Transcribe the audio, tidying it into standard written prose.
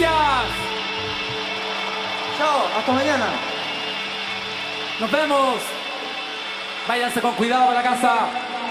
gracias. Chao, hasta mañana. Nos vemos. Váyanse con cuidado a la casa.